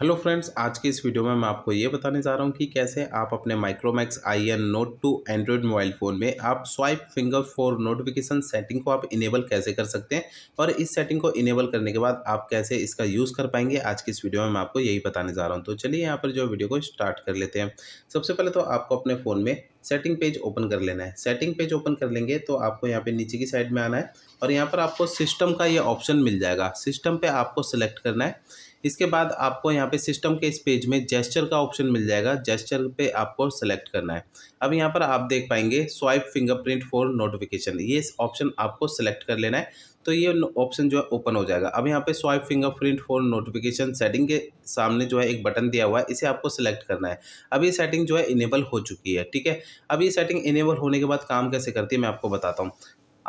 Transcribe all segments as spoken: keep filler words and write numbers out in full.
Hello friends, आज की इस वीडियो में मैं आपको ये बताने जा रहा हूँ कि कैसे आप अपने Micromax I N note two Android mobile phone में आप swipe finger for notification setting को आप इनेबल कैसे कर सकते हैं और इस सेटिंग को इनेबल करने के बाद आप कैसे इसका यूज़ कर पाएंगे। आज की इस वीडियो में मैं आपको यही बताने जा रहा हूँ। तो चलिए यहाँ पर जो वीडियो को स्टार्ट कर लेते हैं। सबसे पहले तो आपको अपने फ़ोन में सेटिंग पेज ओपन कर लेना है। सेटिंग पेज ओपन कर लेंगे तो आपको यहाँ पे नीचे की साइड में आना है और यहाँ पर आपको सिस्टम का ये ऑप्शन मिल जाएगा। सिस्टम पे आपको सेलेक्ट करना है। इसके बाद आपको यहाँ पे सिस्टम के इस पेज में जेस्चर का ऑप्शन मिल जाएगा। जेस्चर पे आपको सेलेक्ट करना है। अब यहाँ पर आप देख पाएंगे स्वाइप फिंगरप्रिंट फॉर नोटिफिकेशन, ये ऑप्शन आपको सेलेक्ट कर लेना है। तो ये ऑप्शन जो है ओपन हो जाएगा। अब यहाँ पे swipe fingerprint for notification setting के सामने जो है एक बटन दिया हुआ है, इसे आपको सेलेक्ट करना है। अब ये सेटिंग जो है इनेबल हो चुकी है, ठीक है। अब ये सेटिंग इनेबल होने के बाद काम कैसे करती है मैं आपको बताता हूँ।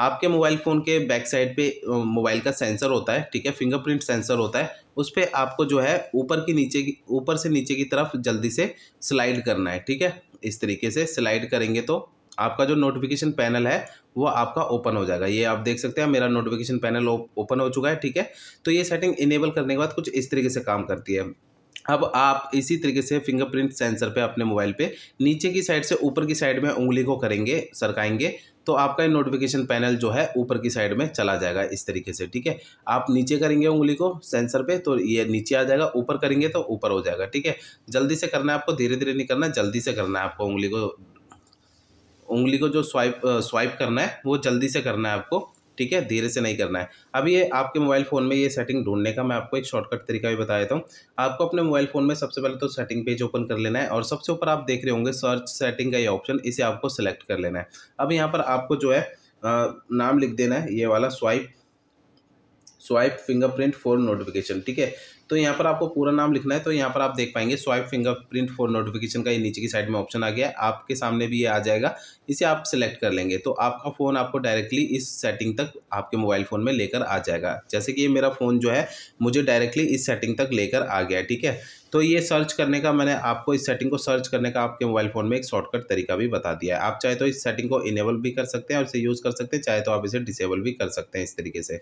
आपके मोबाइल फ़ोन के बैक साइड पे मोबाइल का सेंसर होता है, ठीक है, फिंगरप्रिंट सेंसर होता है। उस पर आपको जो है ऊपर की नीचे की ऊपर से नीचे की तरफ जल्दी से स्लाइड करना है, ठीक है। इस तरीके से स्लाइड करेंगे तो आपका जो नोटिफिकेशन पैनल है वो आपका ओपन हो जाएगा। ये आप देख सकते हैं, मेरा नोटिफिकेशन पैनल ओपन हो चुका है, ठीक है। तो ये सेटिंग इनेबल करने के बाद कुछ इस तरीके से काम करती है। अब आप इसी तरीके से फिंगरप्रिंट सेंसर पे अपने मोबाइल पे नीचे की साइड से ऊपर की साइड में उंगली को करेंगे सरकाएंगे तो आपका नोटिफिकेशन पैनल जो है ऊपर की साइड में चला जाएगा इस तरीके से, ठीक है। आप नीचे करेंगे उंगली को सेंसर पे तो ये नीचे आ जाएगा, ऊपर करेंगे तो ऊपर हो जाएगा, ठीक है। जल्दी से करना है आपको, धीरे धीरे नहीं करना, जल्दी से करना है आपको। उंगली को उंगली को जो स्वाइप स्वाइप करना है वो जल्दी से करना है आपको, ठीक है, धीरे से नहीं करना है। अब ये आपके मोबाइल फ़ोन में ये सेटिंग ढूंढने का मैं आपको एक शॉर्टकट तरीका भी बता देता हूँ। आपको अपने मोबाइल फ़ोन में सबसे पहले तो सेटिंग पेज ओपन कर लेना है और सबसे ऊपर आप देख रहे होंगे सर्च सेटिंग का ये ऑप्शन, इसे आपको सेलेक्ट कर लेना है। अब यहाँ पर आपको जो है नाम लिख देना है, ये वाला swipe swipe fingerprint for notification, ठीक है। तो यहाँ पर आपको पूरा नाम लिखना है। तो यहाँ पर आप देख पाएंगे स्वाइप फिंगरप्रिंट फॉर नोटिफिकेशन का ये नीचे की साइड में ऑप्शन आ गया, आपके सामने भी ये आ जाएगा, इसे आप सिलेक्ट कर लेंगे तो आपका फ़ोन आपको डायरेक्टली इस सेटिंग तक आपके मोबाइल फ़ोन में लेकर आ जाएगा। जैसे कि ये मेरा फ़ोन जो है मुझे डायरेक्टली इस सेटिंग तक लेकर आ गया, ठीक है। तो ये सर्च करने का मैंने आपको इस सेटिंग को सर्च करने का आपके मोबाइल फ़ोन में एक शॉर्टकट तरीका भी बता दिया है। आप चाहे तो इस सेटिंग को इनेबल भी कर सकते हैं और इसे यूज़ कर सकते हैं, चाहे तो आप इसे डिसेबल भी कर सकते हैं इस तरीके से।